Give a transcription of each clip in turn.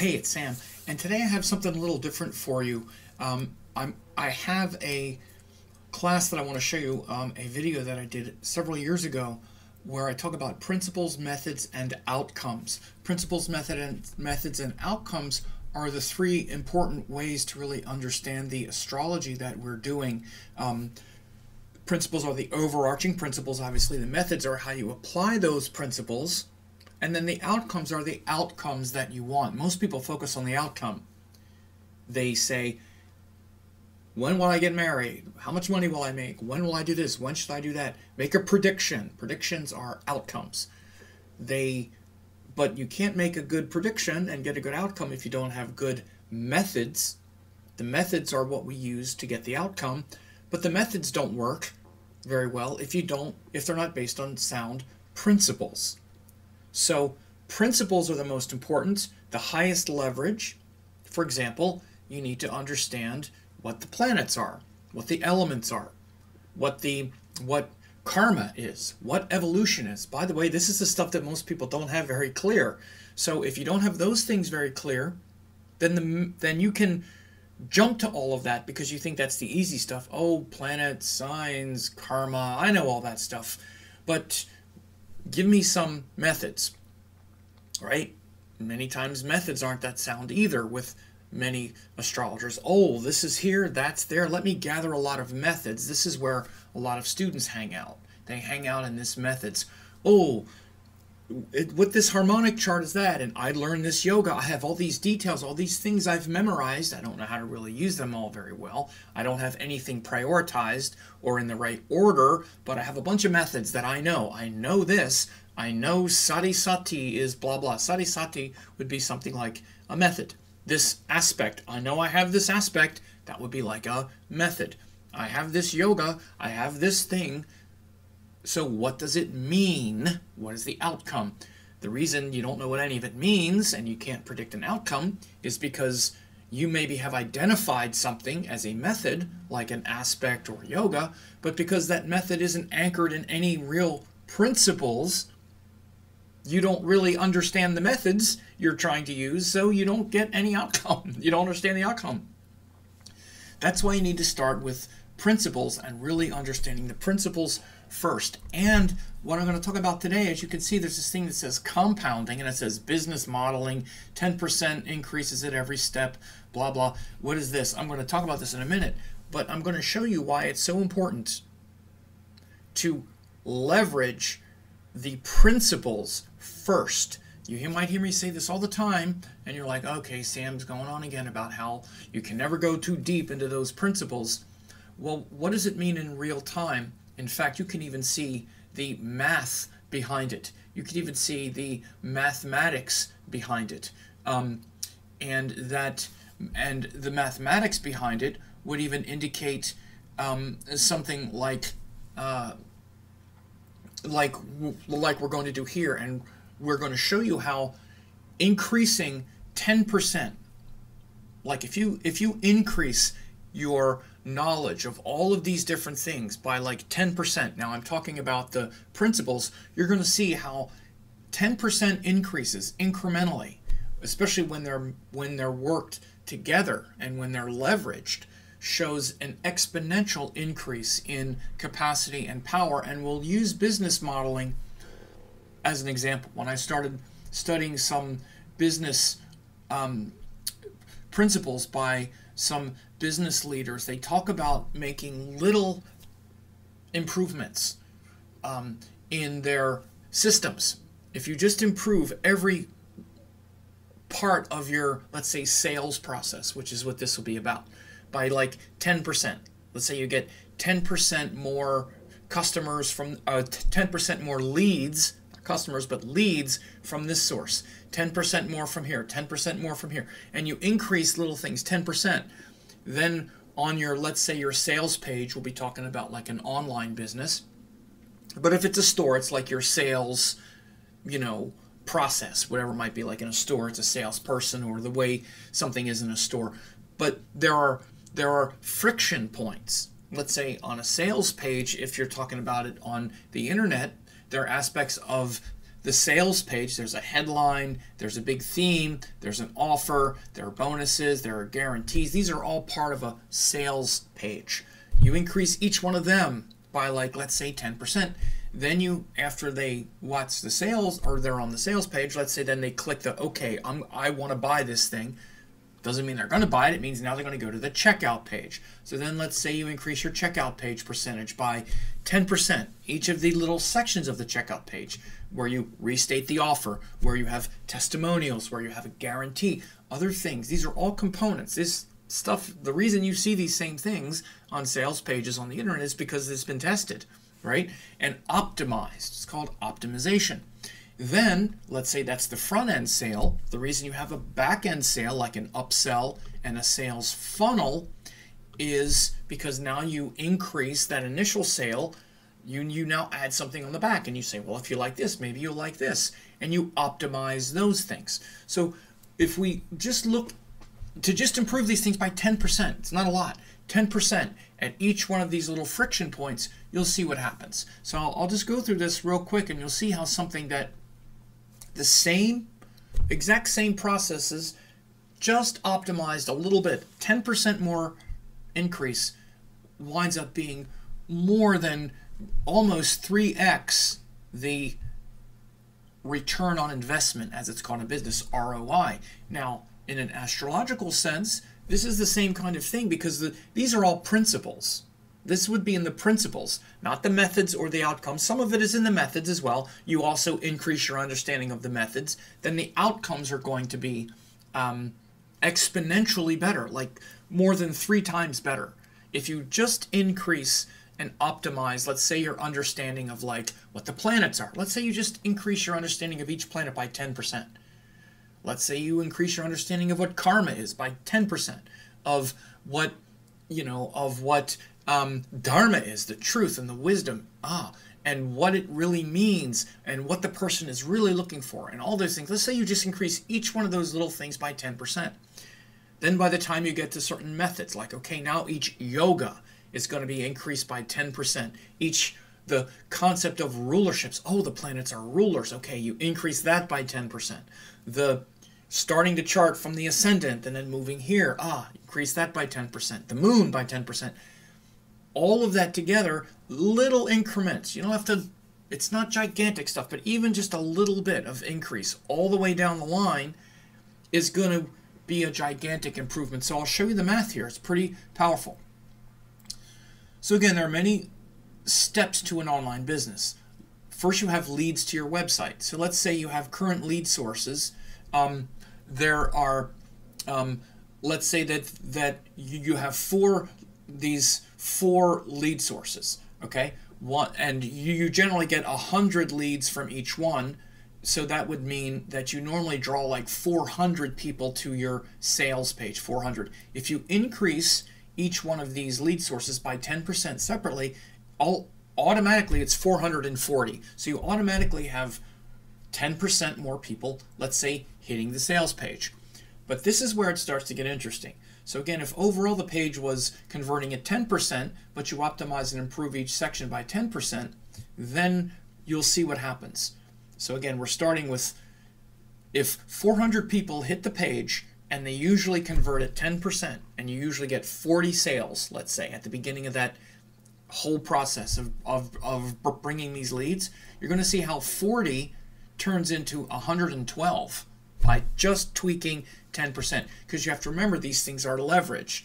Hey, it's Sam, and today I have something a little different for you. I have a class that I want to show you, a video that I did several years ago where I talk about principles, methods, and outcomes. Principles, methods, and outcomes are the three important ways to really understand the astrology that we're doing. Principles are the overarching principles, obviously. The methods are how you apply those principles. And then the outcomes are the outcomes that you want. Most people focus on the outcome. They say, when will I get married? How much money will I make? When will I do this? When should I do that? Make a prediction. Predictions are outcomes. But you can't make a good prediction and get a good outcome if you don't have good methods. The methods are what we use to get the outcome, but the methods don't work very well if they're not based on sound principles. So principles are the most important, the highest leverage. For example, you need to understand what the planets are, what the elements are, what karma is, what evolution is. By the way, this is the stuff that most people don't have very clear. So if you don't have those things very clear, then you can jump to all of that because you think that's the easy stuff. Oh, planets, signs, karma, I know all that stuff. But give me some methods, right? Many times methods aren't that sound either with many astrologers. Oh, this is here, that's there. Let me gather a lot of methods. This is where a lot of students hang out. They hang out in this methods. Oh, what this harmonic chart is that, and I learned this yoga. I have all these details, all these things I've memorized. I don't know how to really use them all very well. I don't have anything prioritized or in the right order, but I have a bunch of methods that I know. I know this. I know Sadi Sati is blah, blah. Sadi Sati would be something like a method. This aspect, I know I have this aspect. That would be like a method. I have this yoga. I have this thing. So what does it mean? What is the outcome? The reason you don't know what any of it means and you can't predict an outcome is because you maybe have identified something as a method, like an aspect or yoga, but because that method isn't anchored in any real principles, you don't really understand the methods you're trying to use, so you don't get any outcome. You don't understand the outcome. That's why you need to start with principles and really understanding the principles first. And what I'm going to talk about today, as you can see, there's this thing that says compounding, and it says business modeling, 10% increases at every step, blah, blah. What is this? I'm going to talk about this in a minute, but I'm going to show you why it's so important to leverage the principles first. You might hear me say this all the time, and you're like, okay, Sam's going on again about how you can never go too deep into those principles. Well, what does it mean in real time? In fact, you can even see the math behind it. You can even see the mathematics behind it. And the mathematics behind it would even indicate something like we're going to do here. And we're going to show you how increasing 10%, like if you increase your knowledge of all of these different things by like 10%. Now I'm talking about the principles. You're going to see how 10% increases incrementally, especially when they're worked together and when they're leveraged, shows an exponential increase in capacity and power. And we'll use business modeling as an example. When I started studying some business principles by some business leaders, they talk about making little improvements in their systems. If you just improve every part of your, let's say, sales process, which is what this will be about, by like 10%. Let's say you get 10% more customers from 10% more leads, not customers, but leads from this source, 10% more from here, 10% more from here, and you increase little things, 10%. Then on your, let's say your sales page, we'll be talking about like an online business. But if it's a store, it's like your sales, process, whatever it might be. Like in a store, it's a salesperson or the way something is in a store. But there are friction points. Let's say on a sales page, if you're talking about it on the internet, there are aspects of the sales page, there's a headline, there's a big theme, there's an offer, there are bonuses, there are guarantees. These are all part of a sales page. You increase each one of them by, like, let's say 10%. Then you, after they watch the sales, or they're on the sales page, let's say then they click the, okay, I want to buy this thing. Doesn't mean they're going to buy it. It means now they're going to go to the checkout page. So then let's say you increase your checkout page percentage by 10%. Each of the little sections of the checkout page, where you restate the offer, where you have testimonials, where you have a guarantee, other things. These are all components. This stuff, the reason you see these same things on sales pages on the internet is because it's been tested, right? And optimized. It's called optimization. Then let's say that's the front end sale. The reason you have a back end sale, like an upsell and a sales funnel, is because now you increase that initial sale. You now add something on the back, and you say, well, if you like this, maybe you'll like this, and you optimize those things. So if we just look to just improve these things by 10%, it's not a lot, 10% at each one of these little friction points, you'll see what happens. So I'll just go through this real quick, and you'll see how something that the same, exact same processes, just optimized a little bit, 10% more increase, winds up being more than almost 3x the return on investment, as it's called in business, ROI. Now, in an astrological sense, this is the same kind of thing, because these are all principles. This would be in the principles, not the methods or the outcomes. Some of it is in the methods as well. You also increase your understanding of the methods. Then the outcomes are going to be exponentially better, like more than 3 times better. If you just increase and optimize, let's say, your understanding of, like, what the planets are. Let's say you just increase your understanding of each planet by 10%. Let's say you increase your understanding of what karma is by 10%, of what, you know, of what dharma is, the truth and the wisdom, and what it really means, and what the person is really looking for, and all those things. Let's say you just increase each one of those little things by 10%. Then by the time you get to certain methods, like, okay, now each yoga is going to be increased by 10%. Each, the concept of rulerships, oh, the planets are rulers, okay, you increase that by 10%. The starting the chart from the ascendant and then moving here, increase that by 10%. The moon by 10%. All of that together, little increments. You don't have to, it's not gigantic stuff, but even just a little bit of increase all the way down the line is going to be a gigantic improvement. So I'll show you the math here. It's pretty powerful. So again, there are many steps to an online business. First, you have leads to your website. So let's say you have current lead sources. There are, let's say that you have these four lead sources, okay? And you generally get 100 leads from each one. So that would mean that you normally draw like 400 people to your sales page, 400. If you increase each one of these lead sources by 10% separately, automatically it's 440. So you automatically have 10% more people, let's say, hitting the sales page. But this is where it starts to get interesting. So again, if overall the page was converting at 10%, but you optimize and improve each section by 10%, then you'll see what happens. So again, we're starting with, if 400 people hit the page and they usually convert at 10%, and you usually get 40 sales, let's say, at the beginning of that whole process of bringing these leads, you're going to see how 40 turns into 112 by just tweaking 10%, because you have to remember these things are leveraged,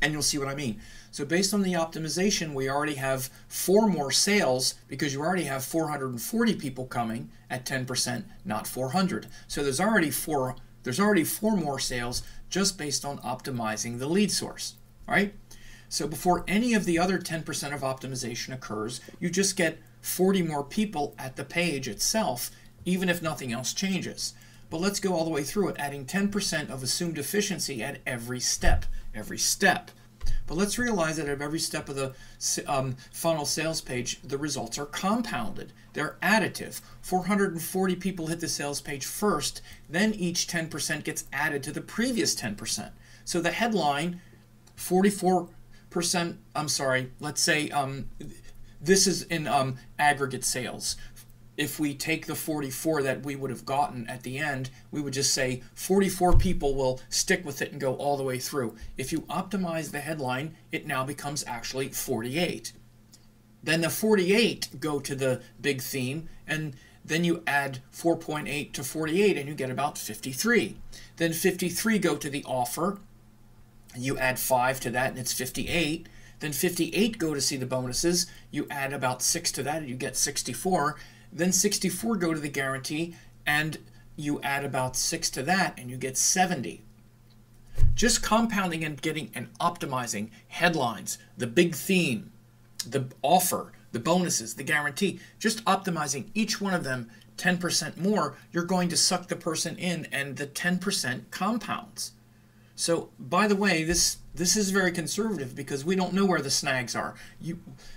and you'll see what I mean. So based on the optimization, we already have 4 more sales, because you already have 440 people coming at 10%, not 400. So there's already four more sales just based on optimizing the lead source, right? So before any of the other 10% of optimization occurs, you just get 40 more people at the page itself, even if nothing else changes. But let's go all the way through it, adding 10% of assumed efficiency at every step, But let's realize that at every step of the funnel sales page, the results are compounded. They're additive. 440 people hit the sales page first, then each 10% gets added to the previous 10%. So the headline, 44%, let's say, this is in aggregate sales. if we take the 44 that we would have gotten at the end, we would just say 44 people will stick with it and go all the way through. If you optimize the headline, it now becomes actually 48. Then the 48 go to the big theme, and then you add 4.8 to 48, and you get about 53. Then 53 go to the offer, and you add 5 to that, and it's 58. Then 58 go to see the bonuses, you add about 6 to that, and you get 64. Then 64 go to the guarantee, and you add about 6 to that, and you get 70. Just compounding and getting and optimizing headlines, the big theme, the offer, the bonuses, the guarantee, just optimizing each one of them 10% more, you're going to suck the person in, and the 10% compounds. So, by the way, this is very conservative because we don't know where the snags are.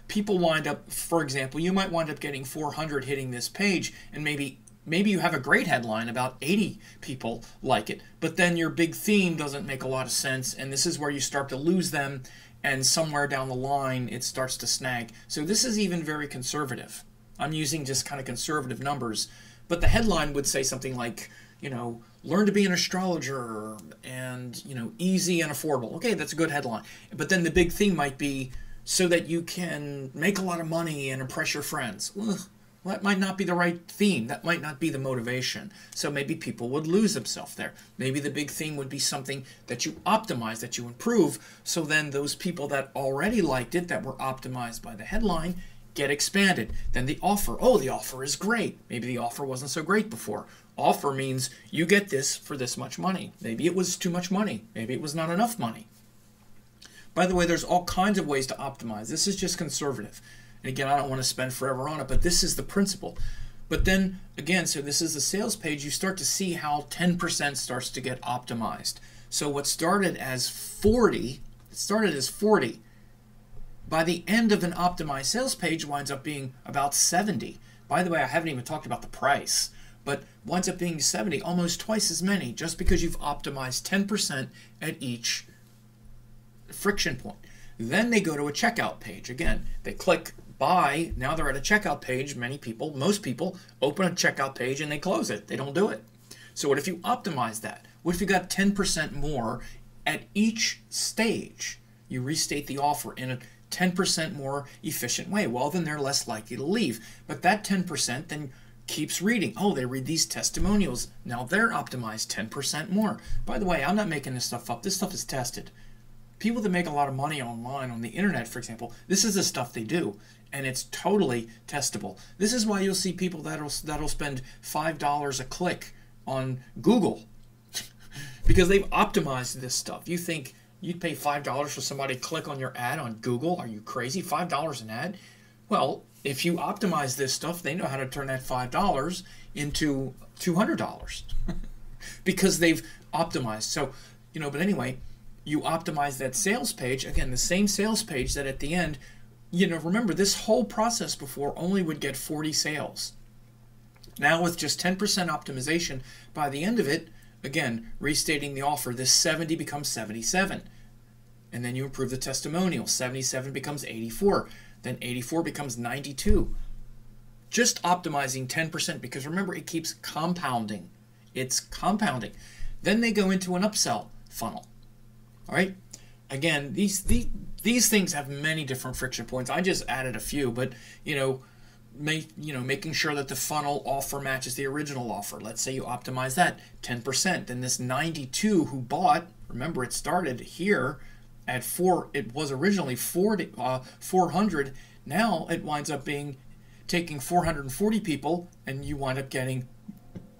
People wind up, for example, you might wind up getting 400 hitting this page, and maybe you have a great headline, about 80 people like it, but then your big theme doesn't make a lot of sense, and this is where you start to lose them, and somewhere down the line it starts to snag. So this is even very conservative. I'm using just kind of conservative numbers, but the headline would say something like, you know, learn to be an astrologer and, you know, easy and affordable. Okay, that's a good headline. But then the big thing might be so that you can make a lot of money and impress your friends. Ugh, well, that might not be the right theme. That might not be the motivation. So maybe people would lose themselves there. Maybe the big theme would be something that you optimize, that you improve. So then those people that already liked it, that were optimized by the headline, get expanded. Then the offer. Oh, the offer is great. Maybe the offer wasn't so great before. Offer means you get this for this much money. Maybe it was too much money. Maybe it was not enough money. By the way, there's all kinds of ways to optimize. This is just conservative. And again, I don't want to spend forever on it, but this is the principle. But then, again, so this is the sales page. You start to see how 10% starts to get optimized. So what started as 40, it started as 40. By the end of an optimized sales page winds up being about 70. By the way, I haven't even talked about the price. But winds up being 70, almost twice as many, just because you've optimized 10% at each friction point. Then they go to a checkout page. Again, they click buy. Now they're at a checkout page. Many people, most people, open a checkout page and they close it. They don't do it. So what if you optimize that? What if you got 10% more at each stage? You restate the offer in a 10% more efficient way. Well, then they're less likely to leave. But that 10% then keeps reading. Oh, they read these testimonials. Now they're optimized 10% more. By the way, I'm not making this stuff up. This stuff is tested. People that make a lot of money online on the internet, for example, this is the stuff they do, and it's totally testable. This is why you'll see people that'll spend $5 a click on Google because they've optimized this stuff. You think you'd pay $5 for somebody to click on your ad on Google? Are you crazy? $5 an ad? Well, if you optimize this stuff, they know how to turn that $5 into $200 because they've optimized. So, you know, but anyway, you optimize that sales page. Again, the same sales page that at the end, you know, remember this whole process before only would get 40 sales. Now with just 10% optimization, by the end of it, again, restating the offer, this 70 becomes 77. And then you improve the testimonial. 77 becomes 84. Then 84 becomes 92. Just optimizing 10% because remember, it keeps compounding. It's compounding. Then they go into an upsell funnel. All right. Again, these things have many different friction points. I just added a few, but you know, making sure that the funnel offer matches the original offer. Let's say you optimize that 10%. Then this 92 who bought, remember it started here at 4, it was originally 400. Now it winds up being taking 440 people, and you wind up getting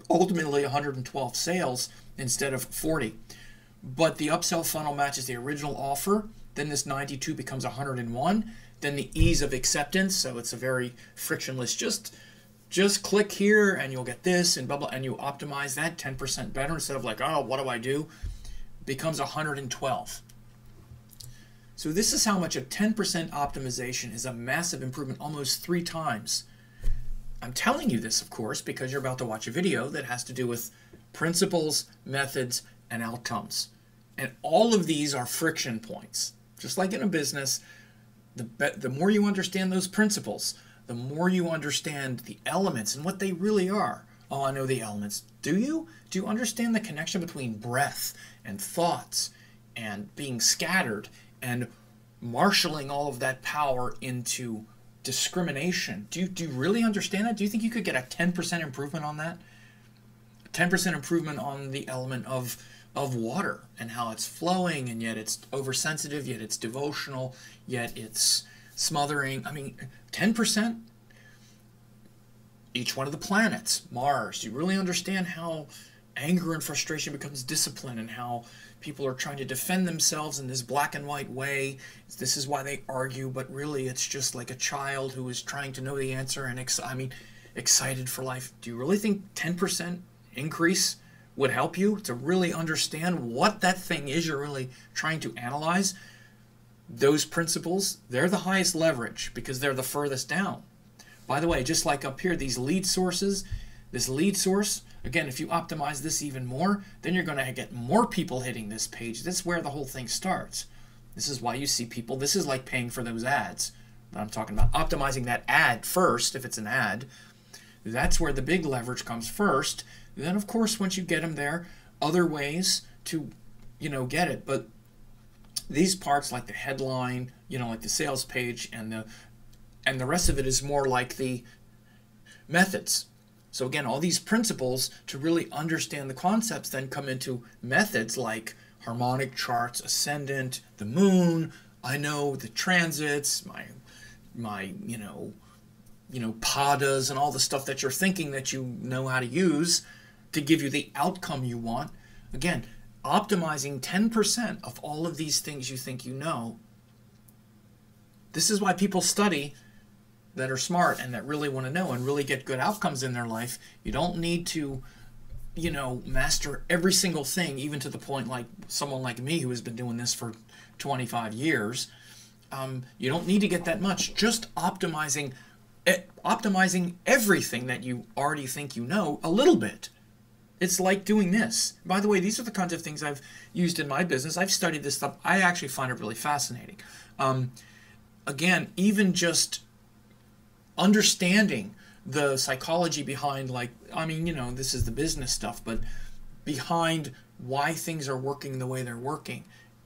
ultimately 112 sales instead of 40. But the upsell funnel matches the original offer. Then this 92 becomes 101. Then the ease of acceptance. So it's a very frictionless. Just click here, and you'll get this, and blah blah. And you optimize that 10% better instead of like, oh, what do I do? Becomes 112. So this is how much a 10% optimization is a massive improvement, almost 3 times. I'm telling you this, of course, because you're about to watch a video that has to do with principles, methods, and outcomes. And all of these are friction points. Just like in a business, the more you understand those principles, the more you understand the elements and what they really are. Oh, I know the elements. Do you? Do you understand the connection between breath and thoughts and being scattered and marshaling all of that power into discrimination? Do you really understand that? Do you think you could get a 10% improvement on that? 10% improvement on the element of water and how it's flowing, and yet it's oversensitive, yet it's devotional, yet it's smothering. I mean, 10%? Each one of the planets, Mars. You really understand how anger and frustration becomes discipline, and how people are trying to defend themselves in this black and white way. This is why they argue, but really it's just like a child who is trying to know the answer and excited for life. Do you really think 10% increase would help you to really understand what that thing is you're really trying to analyze? Those principles, they're the highest leverage because they're the furthest down. By the way, just like up here, these lead sources, this lead source, again, if you optimize this even more, then you're going to get more people hitting this page. This is where the whole thing starts. This is why you see people, this is like paying for those ads that I'm talking about. Optimizing that ad first, if it's an ad, that's where the big leverage comes first. And then, of course, once you get them there, other ways to, you know, get it. But these parts like the headline, you know, like the sales page and the rest of it is more like the methods. So again, all these principles to really understand the concepts then come into methods like harmonic charts, ascendant, the moon. I know the transits, my you know padas and all the stuff that you're thinking that you know how to use to give you the outcome you want. Again, optimizing 10% of all of these things you think you know. This is why people study that are smart and that really want to know and really get good outcomes in their life. You don't need to, you know, master every single thing, even to the point like someone like me who has been doing this for 25 years. You don't need to get that much. Just optimizing everything that you already think you know a little bit. It's like doing this. By the way, these are the kinds of things I've used in my business. I've studied this stuff. I actually find it really fascinating. Again, even just understanding the psychology behind, like, I mean, you know, this is the business stuff, but behind why things are working the way they're working,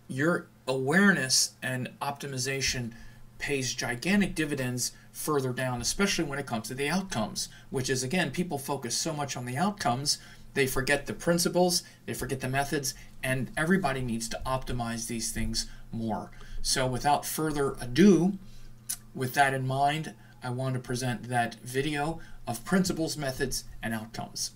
your awareness and optimization pays gigantic dividends further down, especially when it comes to the outcomes, which is, again, people focus so much on the outcomes, they forget the principles, they forget the methods, and everybody needs to optimize these things more. So without further ado, with that in mind, I want to present that video of principles, methods, and outcomes.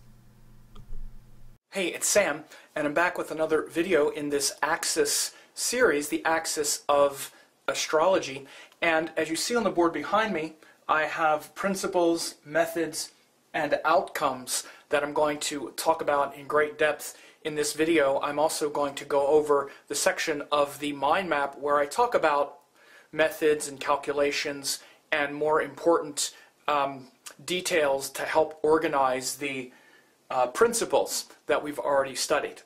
Hey, it's Sam, and I'm back with another video in this axis series, the axis of astrology. And as you see on the board behind me, I have principles, methods, and outcomes that I'm going to talk about in great depth. In this video, I'm also going to go over the section of the mind map where I talk about methods and calculations and more important details to help organize the principles that we've already studied.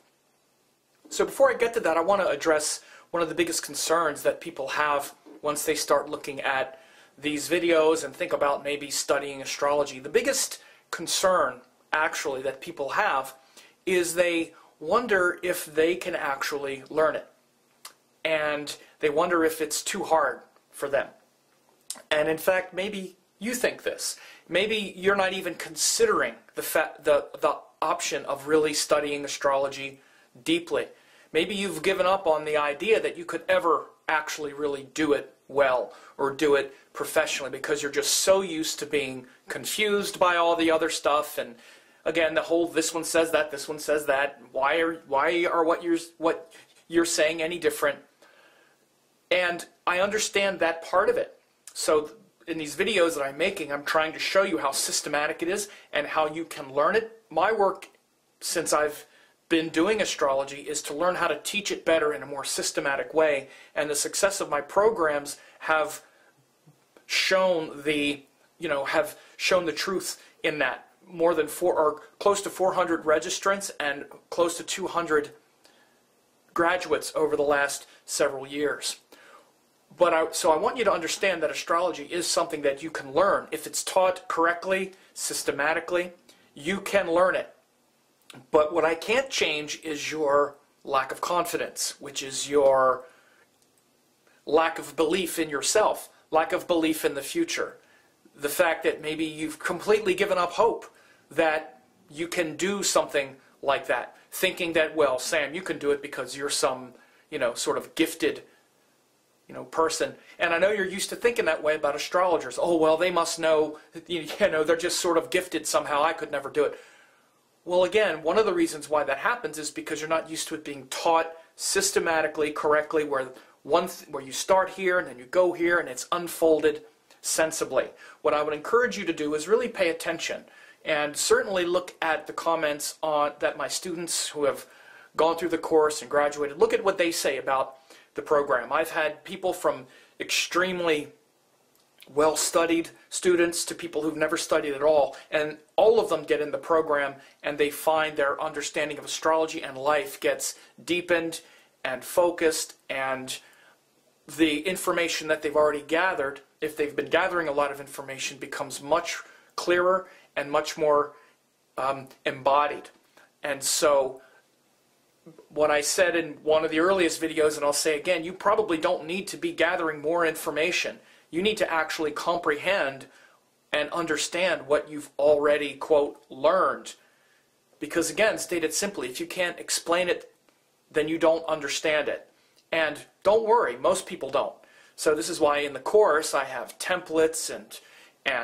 So before I get to that, I want to address one of the biggest concerns that people have once they start looking at these videos and think about maybe studying astrology. The biggest concern, actually, that people have is they wonder if they can actually learn it, and they wonder if it's too hard for them. And in fact, maybe you think this. Maybe you're not even considering the option of really studying astrology deeply. Maybe you've given up on the idea that you could ever actually really do it well or do it professionally, because you're just so used to being confused by all the other stuff. And again, the whole this one says that, this one says that. Why are what you're saying any different? And I understand that part of it. So in these videos that I'm making, I'm trying to show you how systematic it is and how you can learn it. My work, since I've been doing astrology, is to learn how to teach it better in a more systematic way. And the success of my programs have shown the, you know, have shown the truth in that. More than close to 400 registrants and close to 200 graduates over the last several years. But so I want you to understand that astrology is something that you can learn. If it's taught correctly, systematically, you can learn it. But what I can't change is your lack of confidence, which is your lack of belief in yourself, lack of belief in the future. The fact that maybe you've completely given up hope that you can do something like that, thinking that, well, Sam, you can do it because you're some, sort of gifted, person. And I know you're used to thinking that way about astrologers. Oh, well, they must know, they're just sort of gifted somehow. I could never do it. Well, again, one of the reasons why that happens is because you're not used to it being taught systematically, correctly, where you start here and then you go here and it's unfolded sensibly. What I would encourage you to do is really pay attention and certainly look at the comments that my students who have gone through the course and graduated, look at what they say about the program. I've had people from extremely well-studied students to people who've never studied at all, and all of them get in the program and they find their understanding of astrology and life gets deepened and focused, and the information that they've already gathered, if they've been gathering a lot of information, becomes much clearer and much more embodied. And so what I said in one of the earliest videos, and I'll say again, you probably don't need to be gathering more information. You need to actually comprehend and understand what you've already, quote, learned. Because again, stated simply, if you can't explain it, then you don't understand it. And don't worry, most people don't. So this is why in the course I have templates and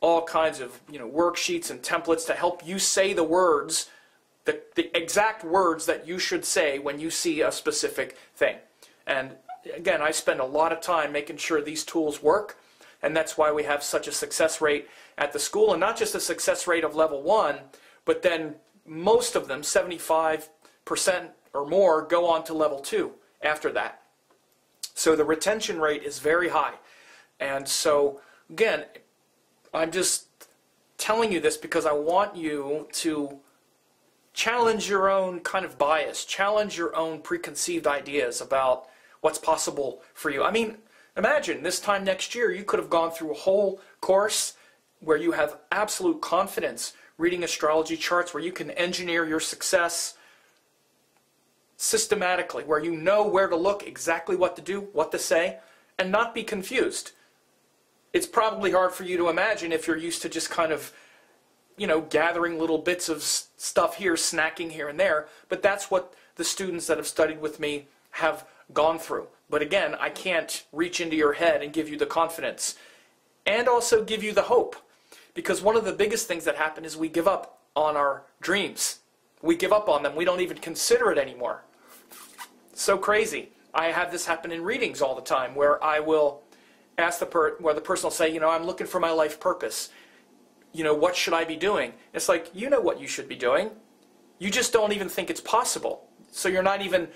all kinds of worksheets and templates to help you say the words, the exact words that you should say when you see a specific thing. And again, I spend a lot of time making sure these tools work, and that's why we have such a success rate at the school, and not just a success rate of level 1, but then most of them, 75% or more, go on to level 2 after that. So the retention rate is very high. And so, again, I'm just telling you this because I want you to challenge your own kind of bias, challenge your own preconceived ideas about what's possible for you. I mean, imagine this time next year you could have gone through a whole course where you have absolute confidence reading astrology charts, where you can engineer your success systematically, where you know where to look, exactly what to do, what to say, and not be confused. It's probably hard for you to imagine if you're used to just kind of, gathering little bits of stuff here, snacking here and there, but that's what the students that have studied with me have gone through. But again, I can't reach into your head and give you the confidence and also give you the hope, because one of the biggest things that happen is we give up on our dreams. We give up on them. We don't even consider it anymore. So crazy. I have this happen in readings all the time, where I will ask where the person will say, I'm looking for my life purpose. What should I be doing? It's like, you know what you should be doing. You just don't even think it's possible. So you're not even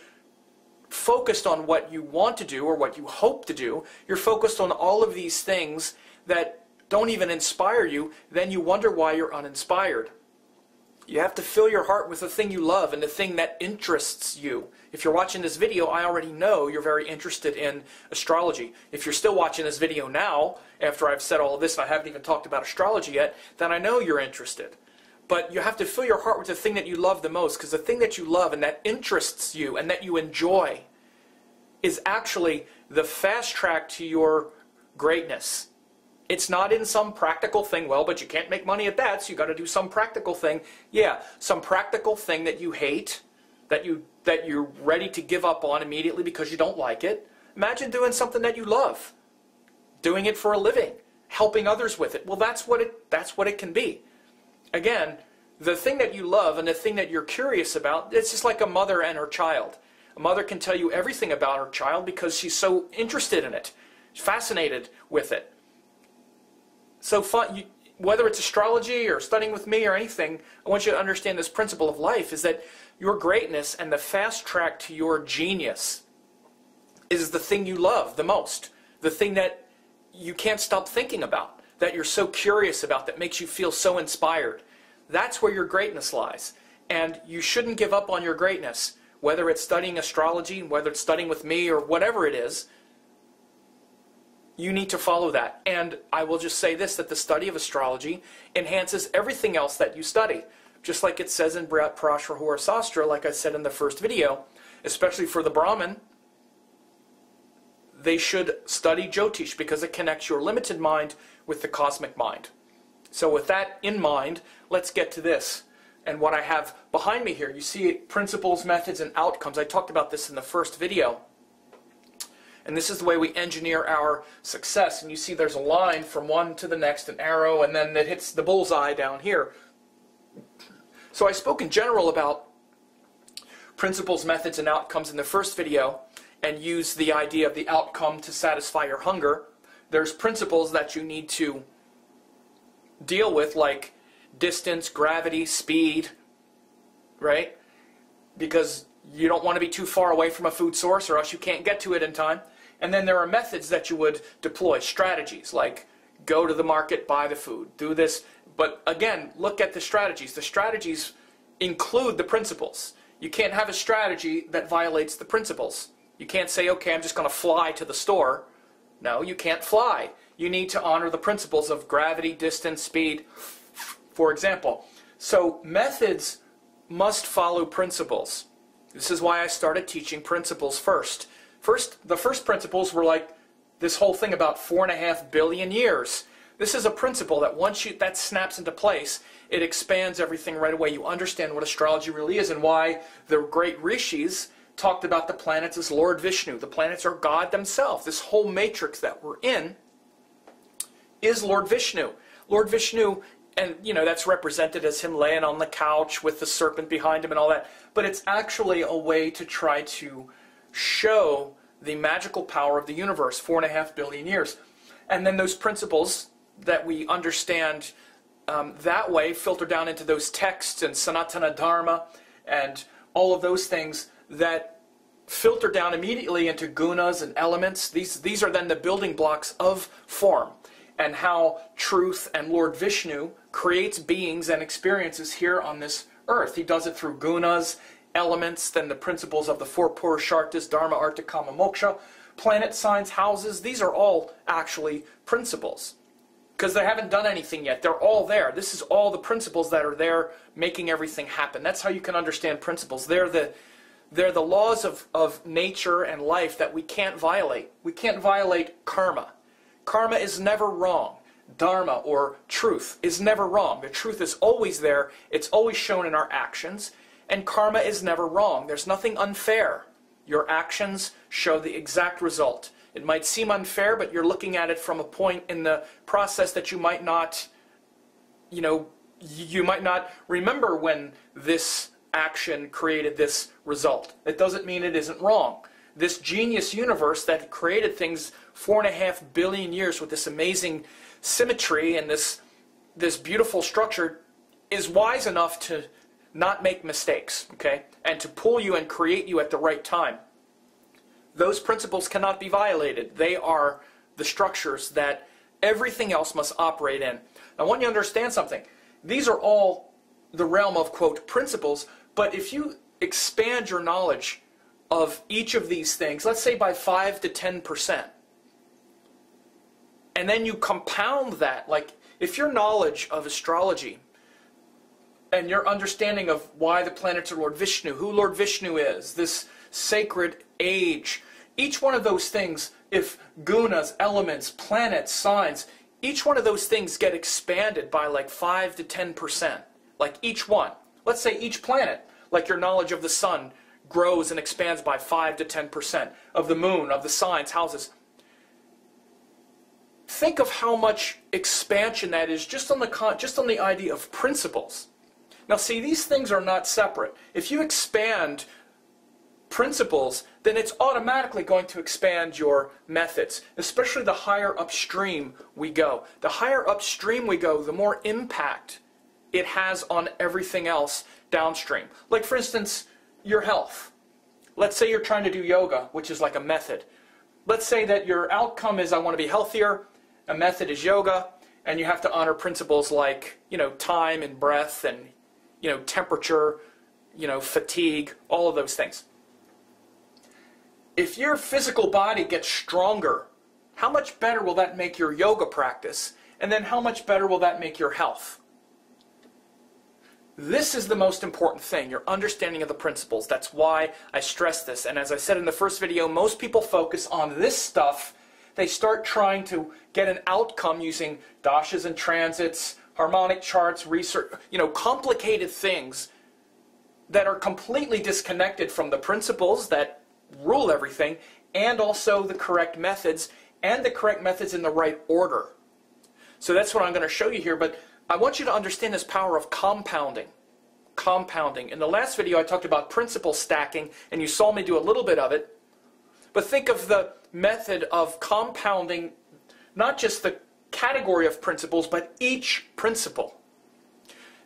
focused on what you want to do or what you hope to do. You're focused on all of these things that don't even inspire you. Then you wonder why you're uninspired. You have to fill your heart with the thing you love and the thing that interests you. If you're watching this video, I already know you're very interested in astrology. If you're still watching this video now, after I've said all of this and I haven't even talked about astrology yet, then I know you're interested. But you have to fill your heart with the thing that you love the most, because the thing that you love and that interests you and that you enjoy is actually the fast track to your greatness. It's not in some practical thing. Well, but you can't make money at that, so you got to do some practical thing. Yeah, some practical thing that you hate, that you're ready to give up on immediately because you don't like it. Imagine doing something that you love, doing it for a living, helping others with it. Well, that's what it can be. Again, the thing that you love and the thing that you're curious about, it's just like a mother and her child. A mother can tell you everything about her child because she's so interested in it, fascinated with it. So whether it's astrology or studying with me or anything, I want you to understand this principle of life is that your greatness and the fast track to your genius is the thing you love the most, the thing that you can't stop thinking about, that you're so curious about, that makes you feel so inspired. That's where your greatness lies. And you shouldn't give up on your greatness, whether it's studying astrology, whether it's studying with me, or whatever it is. you need to follow that. And I will just say this, that the study of astrology enhances everything else that you study. Just like it says in Brihat Parashara Hora Sastra, like I said in the first video, especially for the Brahmin, they should study Jyotish because it connects your limited mind with the cosmic mind. So with that in mind, let's get to this. And what I have behind me here, you see principles, methods, and outcomes. I talked about this in the first video. And this is the way we engineer our success. And you see there's a line from one to the next, an arrow, and then it hits the bullseye down here. So I spoke in general about principles, methods, and outcomes in the first video, and use the idea of the outcome to satisfy your hunger. There's principles that you need to deal with, like distance, gravity, speed, right? Because you don't want to be too far away from a food source or else you can't get to it in time. And then there are methods that you would deploy, strategies, like go to the market, buy the food, do this. But again, look at the strategies. The strategies include the principles. You can't have a strategy that violates the principles. You can't say, okay, I'm just going to fly to the store. No, you can't fly. You need to honor the principles of gravity, distance, speed, for example. So methods must follow principles. This is why I started teaching principles first. The first principles were like this whole thing about 4.5 billion years. This is a principle that once that snaps into place, it expands everything right away. You understand what astrology really is and why the great rishis talked about the planets as Lord Vishnu. The planets are God themselves. This whole matrix that we're in is Lord Vishnu. Lord Vishnu, and you know, that's represented as him laying on the couch with the serpent behind him and all that. But it's actually a way to try to show the magical power of the universe, 4.5 billion years. And then those principles that we understand that way filter down into those texts and Sanatana Dharma and all of those things that filter down immediately into gunas and elements. These are then the building blocks of form, and how truth and Lord Vishnu creates beings and experiences here on this earth. He does it through gunas, elements, then the principles of the four purusharthas, dharma, artha, kama, moksha, planet signs, houses. These are all actually principles because they haven't done anything yet. They're all there. This is all the principles that are there making everything happen. That's how you can understand principles. They're the laws of nature and life that we can't violate. We can't violate karma. Karma is never wrong. Dharma, or truth, is never wrong. The truth is always there. It's always shown in our actions. And karma is never wrong. There's nothing unfair. Your actions show the exact result. It might seem unfair, but you're looking at it from a point in the process that you might not, remember when this action created this result. It doesn't mean it isn't wrong. This genius universe that created things 4.5 billion years with this amazing symmetry and this beautiful structure is wise enough to not make mistakes, okay? And to pull you and create you at the right time. Those principles cannot be violated. They are the structures that everything else must operate in. I want you to understand something. These are all the realm of, quote, principles, but if you expand your knowledge of each of these things, let's say by 5 to 10%, and then you compound that, like if your knowledge of astrology and your understanding of why the planets are Lord Vishnu, who Lord Vishnu is, this sacred age, each one of those things, if gunas, elements, planets, signs, each one of those things get expanded by like 5 to 10%, like each one. Let's say each planet, like your knowledge of the sun grows and expands by 5 to 10%, of the moon, of the signs, houses. Think of how much expansion that is just on the idea of principles. Now see, these things are not separate. If you expand principles, then it's automatically going to expand your methods, especially the higher upstream we go. The higher upstream we go, the more impact it has on everything else downstream. Like for instance, your health. Let's say you're trying to do yoga, which is like a method. Let's say that your outcome is I want to be healthier, a method is yoga, and you have to honor principles like, time and breath and, temperature, fatigue, all of those things. If your physical body gets stronger how much better will that make your yoga practice? And then how much better will that make your health? This is the most important thing, your understanding of the principles. That's why I stress this. And as I said in the first video, most people focus on this stuff. They start trying to get an outcome using dashas and transits, harmonic charts, research, complicated things that are completely disconnected from the principles that rule everything, and also the correct methods, and the correct methods in the right order. So that's what I'm going to show you here, but I want you to understand this power of compounding. Compounding. In the last video I talked about principle stacking, and you saw me do a little bit of it. But think of the method of compounding, not just the category of principles, but each principle.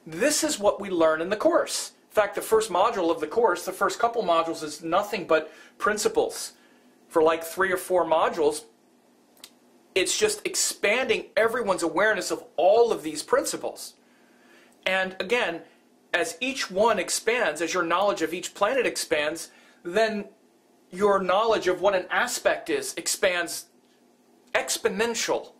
This is what we learn in the course. In fact, the first module of the course, the first couple modules, is nothing but principles. For like 3 or 4 modules, it's just expanding everyone's awareness of all of these principles. And again, as each one expands, as your knowledge of each planet expands, then your knowledge of what an aspect is expands exponential.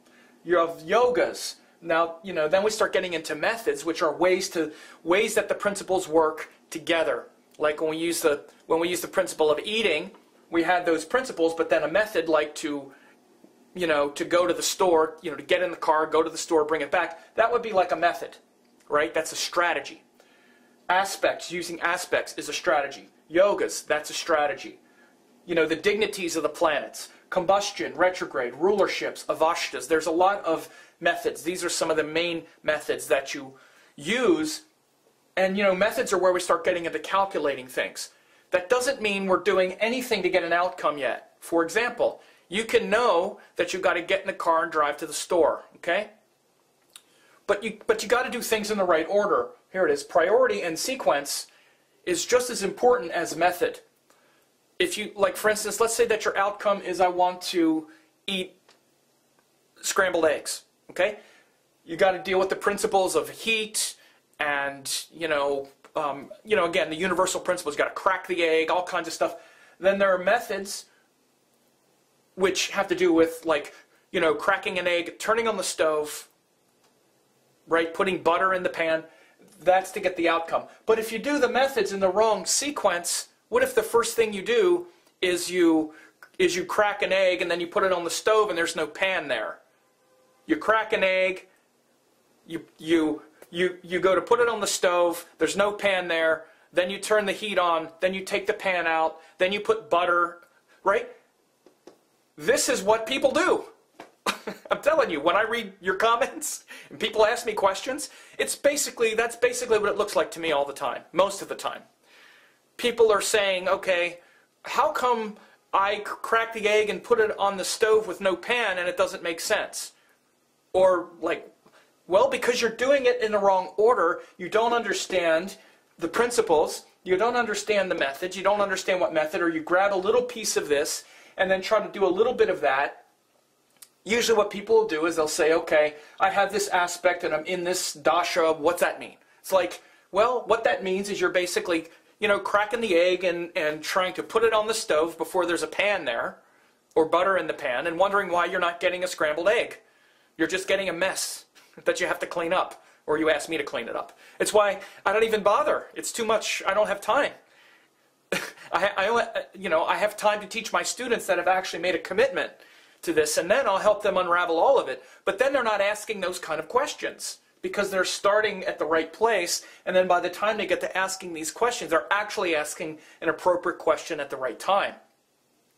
You have yogas. Now, then we start getting into methods, which are ways that the principles work together. Like when we use the principle of eating, we had those principles, but then a method like to go to the store, to get in the car, go to the store, bring it back. That would be like a method, right? That's a strategy. Aspects, using aspects is a strategy. Yogas, that's a strategy. The dignities of the planets, combustion, retrograde, rulerships, avashtas. There's a lot of methods. These are some of the main methods that you use. And, methods are where we start getting into calculating things. That doesn't mean we're doing anything to get an outcome yet. For example, you can know that you've got to get in the car and drive to the store, okay? But you got to do things in the right order. Here it is. Priority and sequence is just as important as method. If you, like for instance, let's say that your outcome is I want to eat scrambled eggs, okay? You got to deal with the principles of heat and, again, the universal principles. You got to crack the egg, all kinds of stuff. Then there are methods which have to do with, like, cracking an egg, turning on the stove, right, putting butter in the pan. That's to get the outcome. But if you do the methods in the wrong sequence, what if the first thing you do is you crack an egg and then you put it on the stove and there's no pan there? You crack an egg, you go to put it on the stove, there's no pan there, then you turn the heat on, then you take the pan out, then you put butter, right? This is what people do. I'm telling you, when I read your comments and people ask me questions, that's basically what it looks like to me all the time, most of the time. People are saying, okay, how come I crack the egg and put it on the stove with no pan and it doesn't make sense? Or like, well, because you're doing it in the wrong order. You don't understand the principles, you don't understand the methods, you don't understand what method, or you grab a little piece of this and then try to do a little bit of that. Usually what people will do is they'll say, okay, I have this aspect and I'm in this dasha, what's that mean? It's like, well, what that means is you're basically, cracking the egg and trying to put it on the stove before there's a pan there, or butter in the pan, and wondering why you're not getting a scrambled egg. You're just getting a mess that you have to clean up, or you ask me to clean it up. It's why I don't even bother. It's too much. I don't have time. I have time to teach my students that have actually made a commitment to this, and then I'll help them unravel all of it. But then they're not asking those kind of questions because they're starting at the right place, and then by the time they get to asking these questions, they're actually asking an appropriate question at the right time.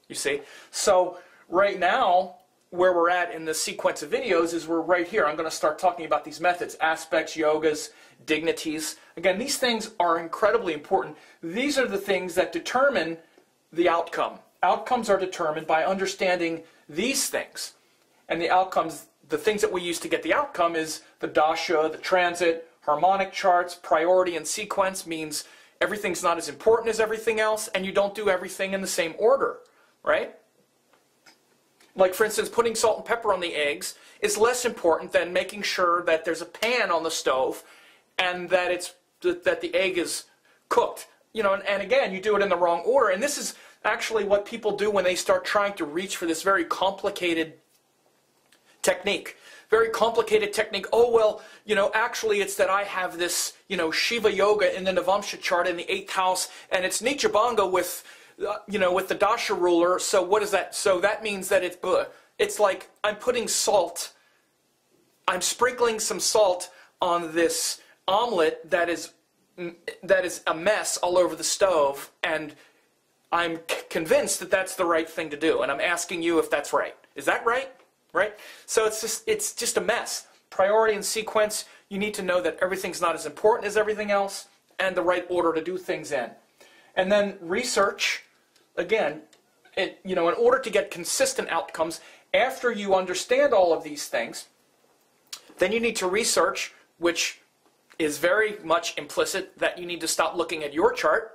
You see? So right now, where we're at in this sequence of videos is we're right here. I'm going to start talking about these methods, aspects, yogas, dignities. Again, these things are incredibly important. These are the things that determine the outcome. Outcomes are determined by understanding these things. And the outcomes, the things that we use to get the outcome is the dasha, the transit, harmonic charts, priority and sequence means everything's not as important as everything else, and you don't do everything in the same order, right? Like, for instance, putting salt and pepper on the eggs is less important than making sure that there's a pan on the stove and that the egg is cooked. And again, you do it in the wrong order. And this is actually what people do when they start trying to reach for this very complicated technique. Very complicated technique. Oh, well, you know, actually it's that I have this, you know, Shiva yoga in the Navamsa chart in the 8th house, and it's Nichabanga with, you know, with the Dasha ruler, so what is that? So that means that it's, it's like I'm putting salt, I'm sprinkling some salt on this omelet that is a mess all over the stove, and I'm convinced that that's the right thing to do, and I'm asking you if that's right. Is that right? Right? So it's just a mess. Priority and sequence, you need to know that everything's not as important as everything else, and the right order to do things in. And then research, again, you know, in order to get consistent outcomes, after you understand all of these things, then you need to research, which is very much implicit that you need to stop looking at your chart.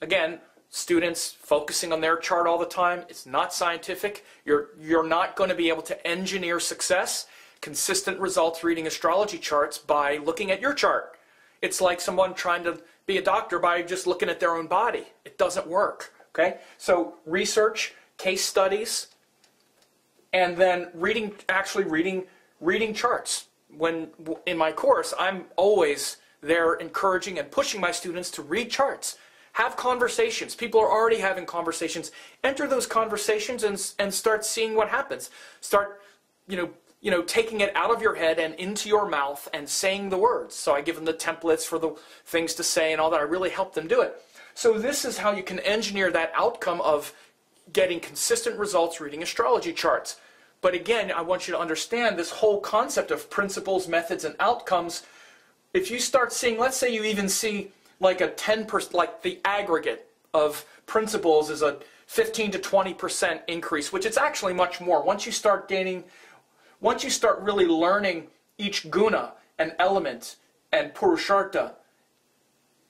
Again, students focusing on their chart all the time, it's not scientific. You're not going to be able to engineer success, consistent results reading astrology charts by looking at your chart. It's like someone trying to be a doctor by just looking at their own body. It doesn't work, okay? So research, case studies, and then reading, actually reading charts. When in my course, I'm always there encouraging and pushing my students to read charts. Have conversations. People are already having conversations. Enter those conversations and start seeing what happens. Start, you know, taking it out of your head and into your mouth and saying the words. So I give them the templates for the things to say and all that. I really help them do it. So this is how you can engineer that outcome of getting consistent results reading astrology charts. But again, I want you to understand this whole concept of principles, methods, and outcomes. If you start seeing, let's say you even see like a 10%, like the aggregate of principles is a 15 to 20% increase, which it's actually much more. Once you start gaining, once you start really learning each guna and element and purushartha,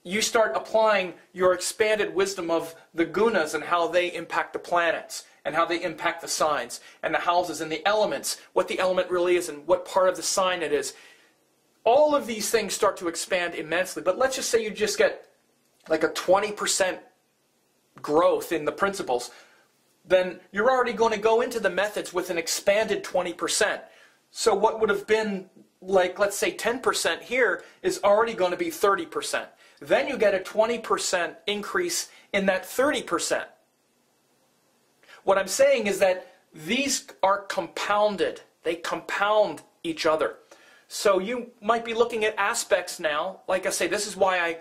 you start applying your expanded wisdom of the gunas and how they impact the planets, and how they impact the signs, and the houses, and the elements, what the element really is, and what part of the sign it is. All of these things start to expand immensely, but let's just say you just get like a 20% growth in the principles, then you're already going to go into the methods with an expanded 20%. So what would have been like, let's say 10% here is already going to be 30%. Then you get a 20% increase in that 30%. What I'm saying is that these are compounded. They compound each other. So you might be looking at aspects now. Like I say, this is why I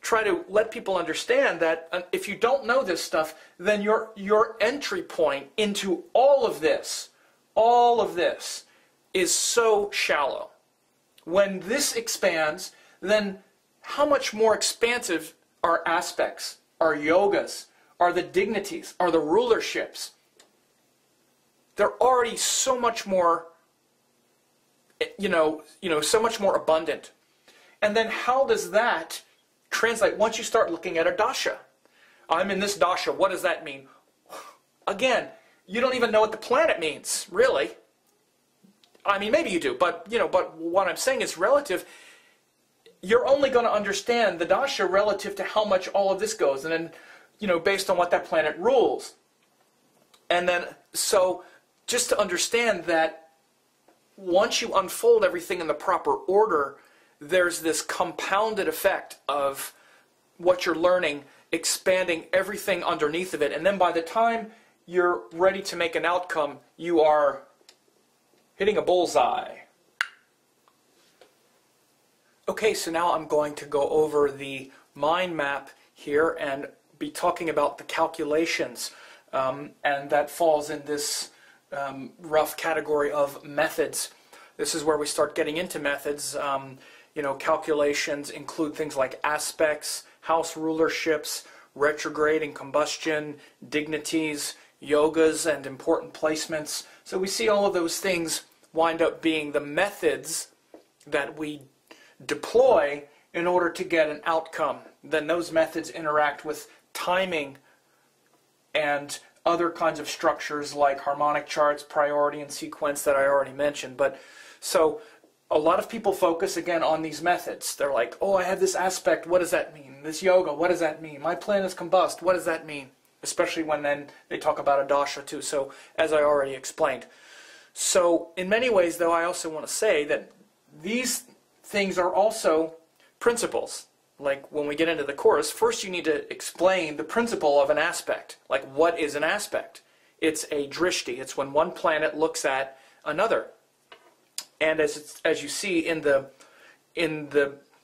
try to let people understand that if you don't know this stuff, then your entry point into all of this is so shallow. When this expands, then how much more expansive are aspects, are yogas, are the dignities, are the rulerships. They're already so much more, you know, so much more abundant. And then how does that translate once you start looking at a dasha? I'm in this dasha, what does that mean? Again, you don't even know what the planet means, really. I mean, maybe you do, but, you know, but what I'm saying is relative. You're only going to understand the dasha relative to how much all of this goes, and then, you know, based on what that planet rules. And then, so, just to understand that once you unfold everything in the proper order, there's this compounded effect of what you're learning, expanding everything underneath of it. And then by the time you're ready to make an outcome, you are hitting a bullseye. Okay, so now I'm going to go over the mind map here and be talking about the calculations, and that falls in this rough category of methods. This is where we start getting into methods. You know, calculations include things like aspects, house rulerships, retrograde and combustion, dignities, yogas, and important placements. So we see all of those things wind up being the methods that we deploy in order to get an outcome. Then those methods interact with timing and other kinds of structures like harmonic charts, priority and sequence that I already mentioned. But so a lot of people focus again on these methods. They're like, oh, I have this aspect, what does that mean? This yoga, what does that mean? My planet is combust, what does that mean? Especially when then they talk about a dasha too, so as I already explained. So in many ways, though, I also want to say that these things are also principles. Like when we get into the course, first you need to explain the principle of an aspect. Like what is an aspect? It's a drishti. It's when one planet looks at another. And as you see in the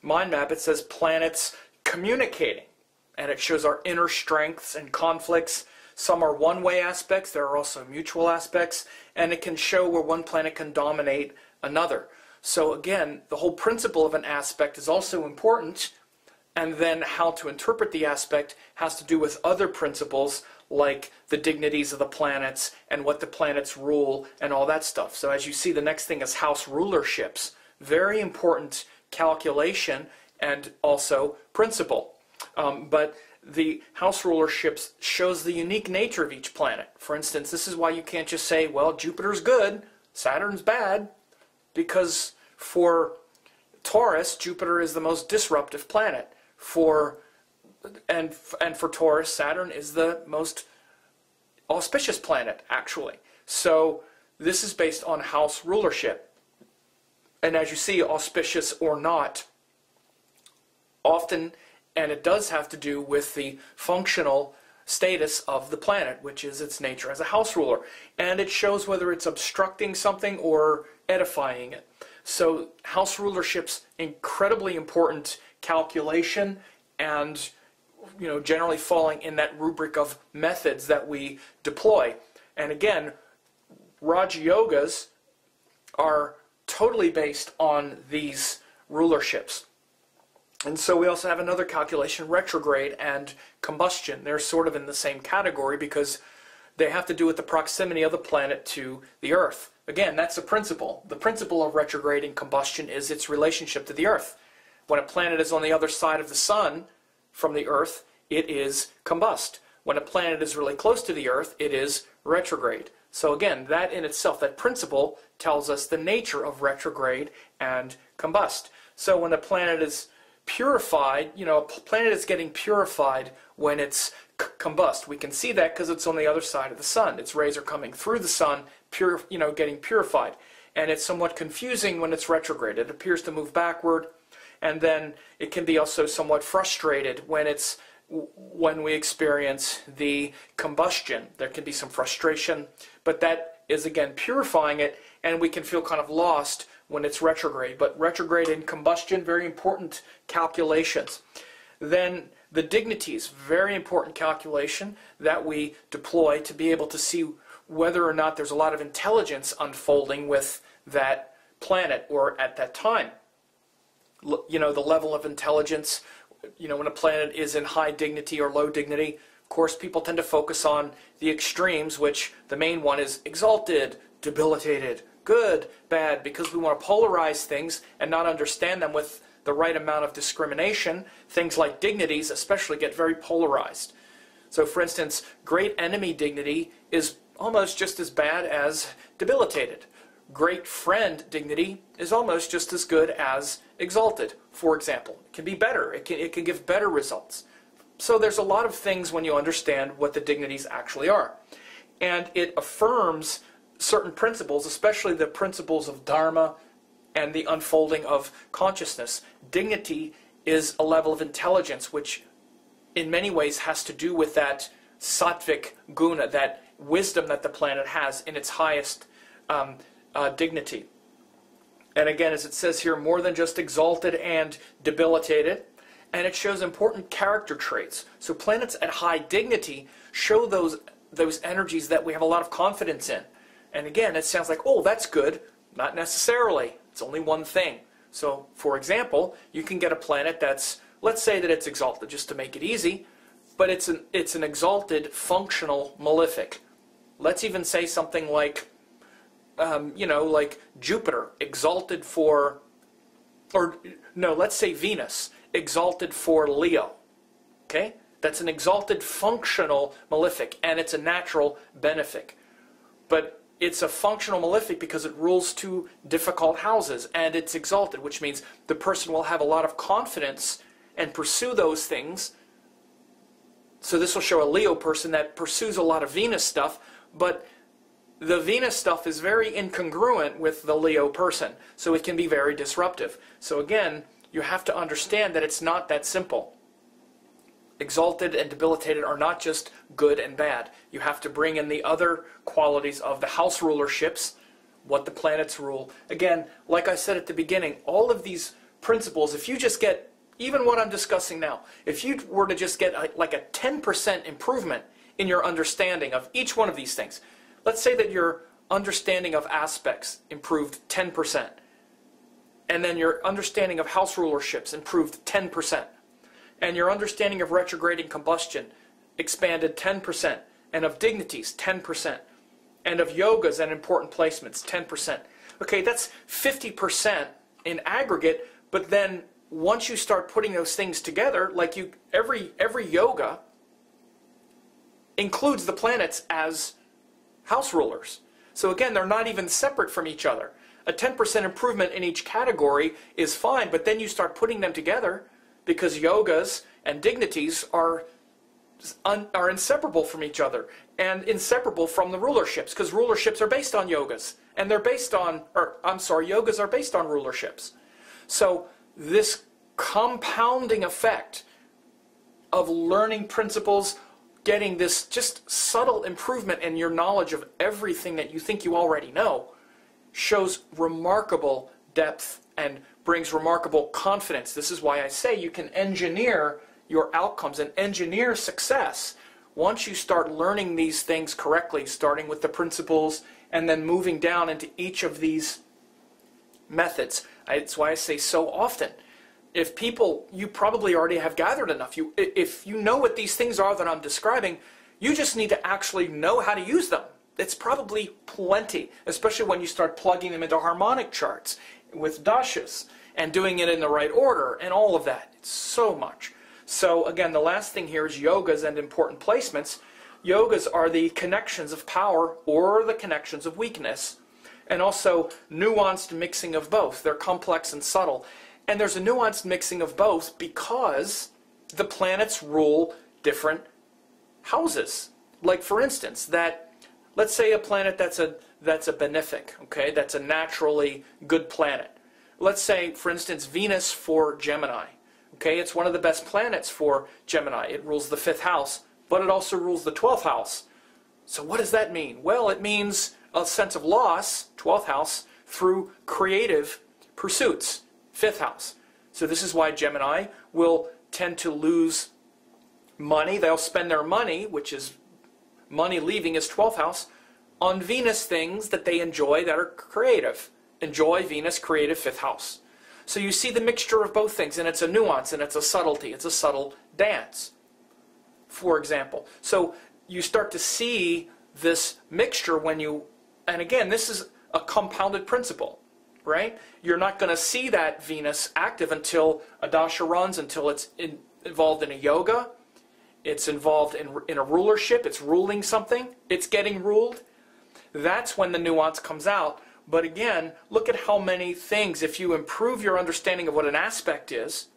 mind map, it says planets communicating. And it shows our inner strengths and conflicts. Some are one-way aspects. There are also mutual aspects. And it can show where one planet can dominate another. So again, the whole principle of an aspect is also important. And then how to interpret the aspect has to do with other principles like the dignities of the planets and what the planets rule and all that stuff. So as you see, the next thing is house rulerships. Very important calculation and also principle. But the house rulerships shows the unique nature of each planet. For instance, this is why you can't just say, well, Jupiter's good, Saturn's bad, because for Taurus, Jupiter is the most disruptive planet. And for Taurus, Saturn is the most auspicious planet, actually. So this is based on house rulership. And as you see, auspicious or not, often, and it does have to do with the functional status of the planet, which is its nature as a house ruler. And it shows whether it's obstructing something or edifying it. So house rulership's incredibly important calculation, and you know, generally falling in that rubric of methods that we deploy. And again, Raja Yogas are totally based on these rulerships. And so we also have another calculation, retrograde and combustion. They're sort of in the same category because they have to do with the proximity of the planet to the Earth. Again, that's a principle. The principle of retrograde and combustion is its relationship to the Earth. When a planet is on the other side of the Sun from the Earth, it is combust. When a planet is really close to the Earth, it is retrograde. So again, that in itself, that principle tells us the nature of retrograde and combust. So when the planet is purified, you know, a planet is getting purified when it's combust. We can see that because it's on the other side of the Sun. Its rays are coming through the Sun, getting purified. And it's somewhat confusing when it's retrograde. It appears to move backward, and then it can be also somewhat frustrated when we experience the combustion. There can be some frustration, but that is again purifying it, and we can feel kind of lost when it's retrograde. But retrograde and combustion, very important calculations. Then the dignities, very important calculation that we deploy to be able to see whether or not there's a lot of intelligence unfolding with that planet or at that time. You know, the level of intelligence, you know, when a planet is in high dignity or low dignity, of course, people tend to focus on the extremes, which the main one is exalted, debilitated, good, bad, because we want to polarize things and not understand them with the right amount of discrimination. Things like dignities especially get very polarized. So, for instance, great enemy dignity is almost just as bad as debilitated. Great friend dignity is almost just as good as exalted, for example. It can be better. It can give better results. So there's a lot of things when you understand what the dignities actually are. And it affirms certain principles, especially the principles of Dharma and the unfolding of consciousness. Dignity is a level of intelligence which in many ways has to do with that sattvic guna, that wisdom that the planet has in its highest dignity. And again, as it says here, more than just exalted and debilitated. And it shows important character traits. So planets at high dignity show those energies that we have a lot of confidence in. And again, it sounds like, oh, that's good. Not necessarily. It's only one thing. So, for example, you can get a planet that's, let's say that it's exalted, just to make it easy, but it's an exalted functional malefic. Let's even say something like, like Jupiter, exalted for, or no, let's say Venus, exalted for Leo. Okay? That's an exalted functional malefic, and it's a natural benefic. But it's a functional malefic because it rules two difficult houses, and it's exalted, which means the person will have a lot of confidence and pursue those things. So this will show a Leo person that pursues a lot of Venus stuff, but the Venus stuff is very incongruent with the Leo person, so it can be very disruptive. So again, you have to understand that it's not that simple. Exalted and debilitated are not just good and bad. You have to bring in the other qualities of the house rulerships, what the planets rule. Again, like I said at the beginning, all of these principles, if you just get, even what I'm discussing now, if you were to just get like a 10% improvement in your understanding of each one of these things, let's say that your understanding of aspects improved 10%, and then your understanding of house rulerships improved 10%, and your understanding of retrograding combustion expanded 10%, and of dignities 10%, and of yogas and important placements 10%. Okay, that's 50% in aggregate, but then once you start putting those things together, like you, every yoga includes the planets as house rulers. So again, they're not even separate from each other. A 10% improvement in each category is fine, but then you start putting them together because yogas and dignities are inseparable from each other and inseparable from the rulerships, because rulerships are based on yogas, and they're based on, or I'm sorry, yogas are based on rulerships. So this compounding effect of learning principles, getting this just subtle improvement in your knowledge of everything that you think you already know, shows remarkable depth and brings remarkable confidence. This is why I say you can engineer your outcomes and engineer success once you start learning these things correctly, starting with the principles and then moving down into each of these methods. It's why I say so often, if people, you probably already have gathered enough. If you know what these things are that I'm describing, you just need to actually know how to use them. It's probably plenty, especially when you start plugging them into harmonic charts with dashas and doing it in the right order and all of that. It's so much. So again, the last thing here is yogas and important placements. Yogas are the connections of power or the connections of weakness, and also nuanced mixing of both. They're complex and subtle. And there's a nuanced mixing of both because the planets rule different houses. Like for instance, that let's say a planet that's a benefic, okay, that's a naturally good planet. Let's say, for instance, Venus for Gemini. Okay, it's one of the best planets for Gemini. It rules the 5th house, but it also rules the 12th house. So what does that mean? Well, it means a sense of loss, 12th house, through creative pursuits, 5th house. So this is why Gemini will tend to lose money. They'll spend their money, which is money leaving is 12th house, on Venus things that they enjoy that are creative. Enjoy Venus, creative, 5th house. So you see the mixture of both things, and it's a nuance, and it's a subtlety. It's a subtle dance, for example. So you start to see this mixture when you, and again, this is a compounded principle. Right? You're not going to see that Venus active until a dasha runs, until it's involved in a yoga, it's involved in a rulership, it's ruling something, it's getting ruled. That's when the nuance comes out. But again, look at how many things, if you improve your understanding of what an aspect is,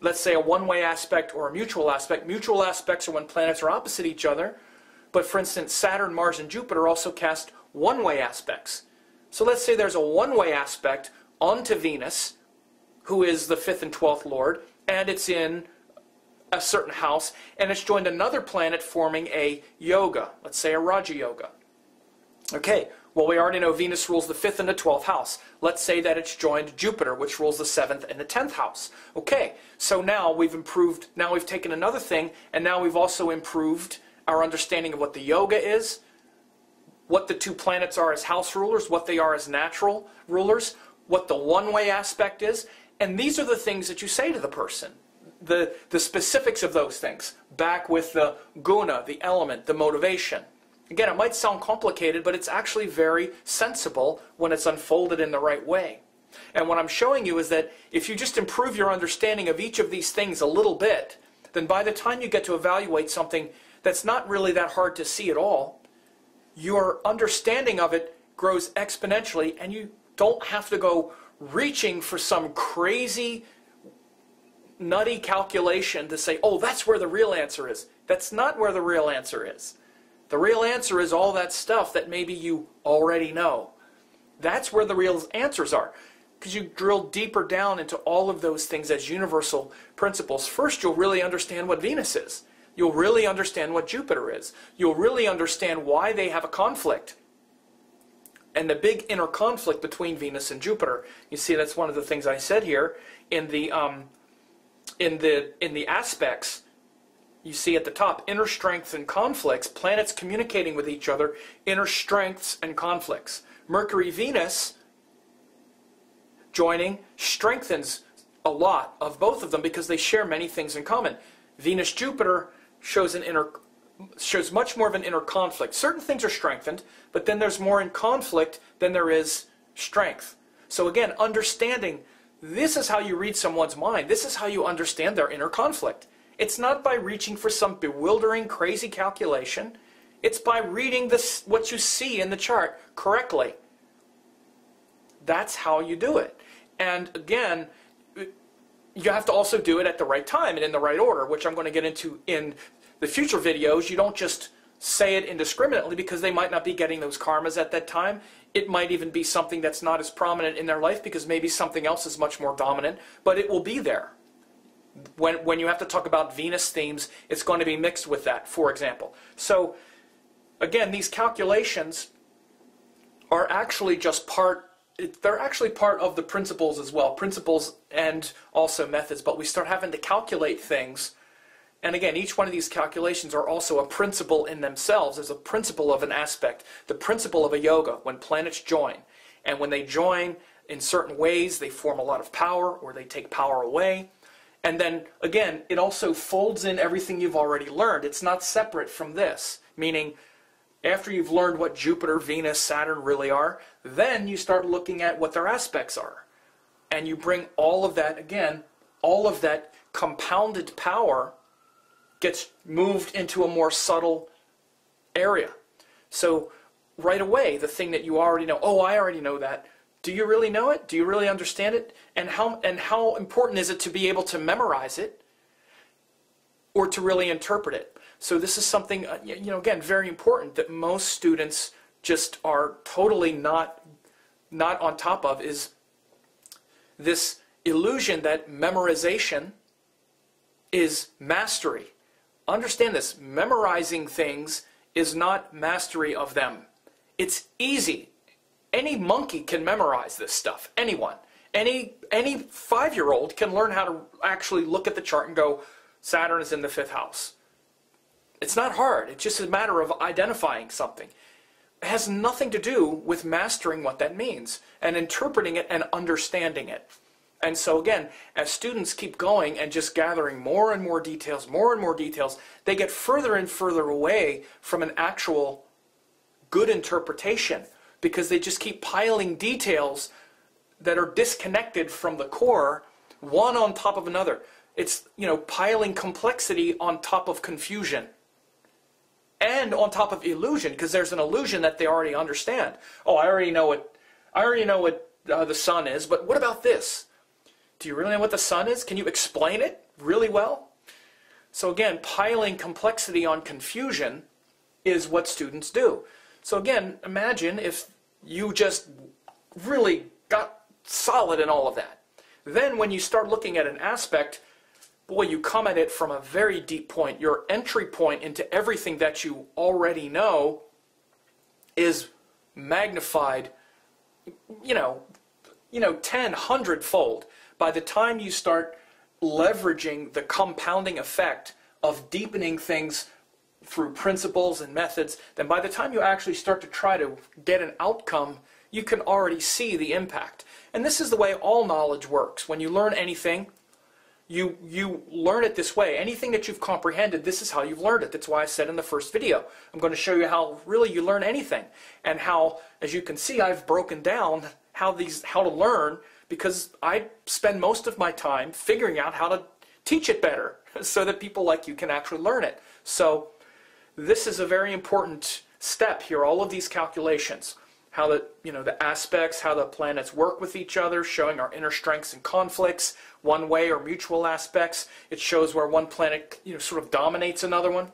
let's say a one-way aspect or a mutual aspect. Mutual aspects are when planets are opposite each other, but for instance, Saturn, Mars, and Jupiter also cast one-way aspects. So let's say there's a one-way aspect onto Venus, who is the 5th and 12th lord, and it's in a certain house, and it's joined another planet forming a yoga, let's say a Raja Yoga. Okay, well we already know Venus rules the 5th and the 12th house. Let's say that it's joined Jupiter, which rules the 7th and the 10th house. Okay, so now we've improved, now we've taken another thing, and now we've also improved our understanding of what the yoga is, what the two planets are as house rulers, what they are as natural rulers, what the one-way aspect is, and these are the things that you say to the person, the specifics of those things, back with the guna, the element, the motivation. Again, it might sound complicated, but it's actually very sensible when it's unfolded in the right way. And what I'm showing you is that if you just improve your understanding of each of these things a little bit, then by the time you get to evaluate something that's not really that hard to see at all, your understanding of it grows exponentially, and you don't have to go reaching for some crazy, nutty calculation to say, oh, that's where the real answer is. That's not where the real answer is. The real answer is all that stuff that maybe you already know. That's where the real answers are, because you drill deeper down into all of those things as universal principles. First, you'll really understand what Venus is. You'll really understand what Jupiter is. You'll really understand why they have a conflict, and the big inner conflict between Venus and Jupiter. You see, that's one of the things I said here in the aspects. You see at the top, inner strengths and conflicts, planets communicating with each other, inner strengths and conflicts. Mercury, Venus joining strengthens a lot of both of them because they share many things in common. Venus, Jupiter shows much more of an inner conflict. Certain things are strengthened, but then there's more in conflict than there is strength. So again, understanding, this is how you read someone's mind. This is how you understand their inner conflict. It's not by reaching for some bewildering, crazy calculation. It's by reading this, what you see in the chart correctly. That's how you do it. And again, you have to also do it at the right time and in the right order, which I'm going to get into in the future videos. You don't just say it indiscriminately, because they might not be getting those karmas at that time. It might even be something that's not as prominent in their life because maybe something else is much more dominant, but it will be there. When you have to talk about Venus themes, it's going to be mixed with that, for example. So again, these calculations are actually just part, they're actually part of the principles as well, principles and also methods, but we start having to calculate things. And again, each one of these calculations are also a principle in themselves. There's a principle of an aspect, the principle of a yoga, when planets join. And when they join in certain ways, they form a lot of power or they take power away. And then, again, it also folds in everything you've already learned. It's not separate from this, meaning after you've learned what Jupiter, Venus, Saturn really are, then you start looking at what their aspects are. And you bring all of that, again, all of that compounded power gets moved into a more subtle area. So right away, the thing that you already know, oh, I already know that. Do you really know it? Do you really understand it? And how important is it to be able to memorize it or to really interpret it? So this is something, you know, again, very important that most students just are totally not on top of, is this illusion that memorization is mastery. Understand this, memorizing things is not mastery of them. It's easy. Any monkey can memorize this stuff. Anyone. Any five-year-old can learn how to actually look at the chart and go, Saturn is in the 5th house. It's not hard. It's just a matter of identifying something. It has nothing to do with mastering what that means and interpreting it and understanding it. And so again, as students keep going and just gathering more and more details, they get further and further away from an actual good interpretation, because they just keep piling details that are disconnected from the core, one on top of another. It's, you know, piling complexity on top of confusion and on top of illusion, because there's an illusion that they already understand. Oh, I already know what the sun is, but what about this? Do you really know what the sun is? Can you explain it really well? So again, piling complexity on confusion is what students do. So again, imagine if you just really got solid in all of that. Then when you start looking at an aspect, boy, you come at it from a very deep point. Your entry point into everything that you already know is magnified, you know, 10, 100-fold by the time you start leveraging the compounding effect of deepening things through principles and methods. Then by the time you actually start to try to get an outcome, you can already see the impact. And this is the way all knowledge works. When you learn anything, you learn it this way. Anything that you've comprehended, this is how you've learned it. That's why I said in the first video, I'm going to show you how really you learn anything, and how, as you can see, I've broken down how to learn, because I spend most of my time figuring out how to teach it better so that people like you can actually learn it. So this is a very important step here, all of these calculations, how the aspects, how the planets work with each other, showing our inner strengths and conflicts, one way or mutual aspects. It shows where one planet, you know, sort of dominates another one.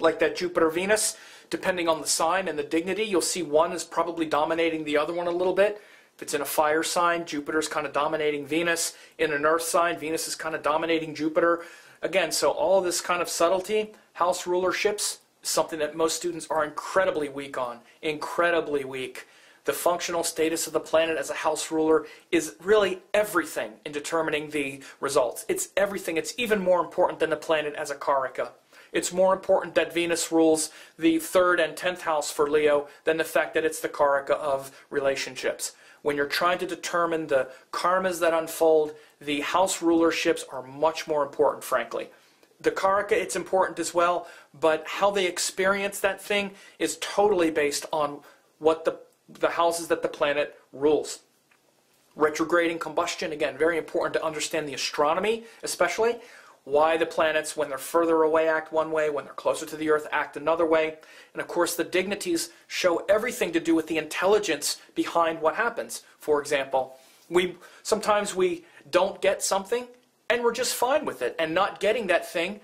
like that Jupiter-Venus, depending on the sign and the dignity, you'll see one is probably dominating the other one a little bit. If it's in a fire sign, Jupiter's kind of dominating Venus. In an earth sign, Venus is kind of dominating Jupiter. Again, so all this kind of subtlety, house rulerships, something that most students are incredibly weak on, incredibly weak. The functional status of the planet as a house ruler is really everything in determining the results. It's everything. It's even more important than the planet as a karaka. It's more important that Venus rules the 3rd and 10th house for Leo than the fact that it's the karaka of relationships. When you're trying to determine the karmas that unfold, the house rulerships are much more important, frankly. The karaka, it's important as well, but how they experience that thing is totally based on what the houses that the planet rules. Retrograding combustion, again, very important to understand the astronomy, especially. Why the planets, when they're further away, act one way, when they're closer to the Earth, act another way. And of course, the dignities show everything to do with the intelligence behind what happens. For example, sometimes we don't get something, and we're just fine with it. And not getting that thing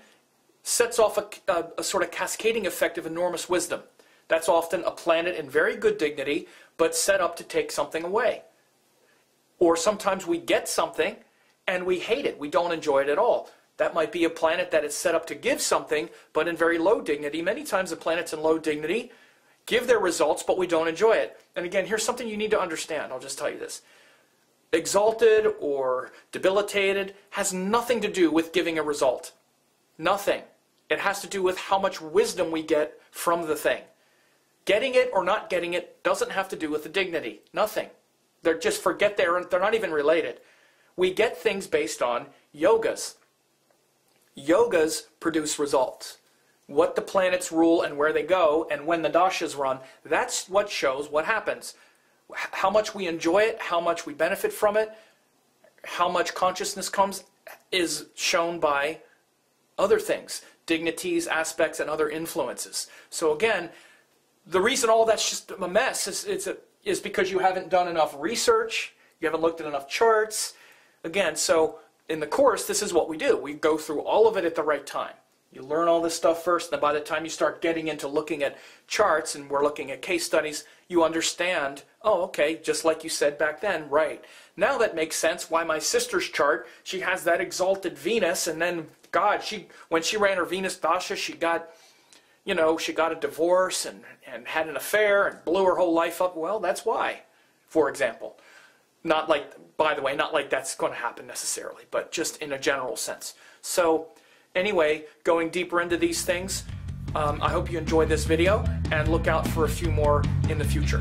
sets off a sort of cascading effect of enormous wisdom. That's often a planet in very good dignity, but set up to take something away. Or sometimes we get something, and we hate it. We don't enjoy it at all. That might be a planet that is set up to give something, but in very low dignity. Many times the planets in low dignity give their results, but we don't enjoy it. And again, here's something you need to understand. I'll just tell you this. Exalted or debilitated has nothing to do with giving a result. Nothing. It has to do with how much wisdom we get from the thing. Getting it or not getting it doesn't have to do with the dignity. Nothing. They're just forget they're not even related. We get things based on yogas. Yogas produce results. What the planets rule and where they go and when the dashas run, that's what shows what happens. How much we enjoy it, how much we benefit from it, how much consciousness comes is shown by other things, dignities, aspects, and other influences. So again, the reason all that's just a mess is because you haven't done enough research, you haven't looked at enough charts. Again, so in the course, this is what we do. We go through all of it at the right time. You learn all this stuff first, and by the time you start getting into looking at charts, and we're looking at case studies, you understand, oh, okay, just like you said back then, right. Now that makes sense why my sister's chart, she has that exalted Venus, and then, God, when she ran her Venus Dasha, she got, you know, she got a divorce and had an affair and blew her whole life up. Well, that's why, for example. Not like, by the way, not like that's going to happen necessarily, but just in a general sense. So anyway, going deeper into these things, I hope you enjoyed this video and look out for a few more in the future.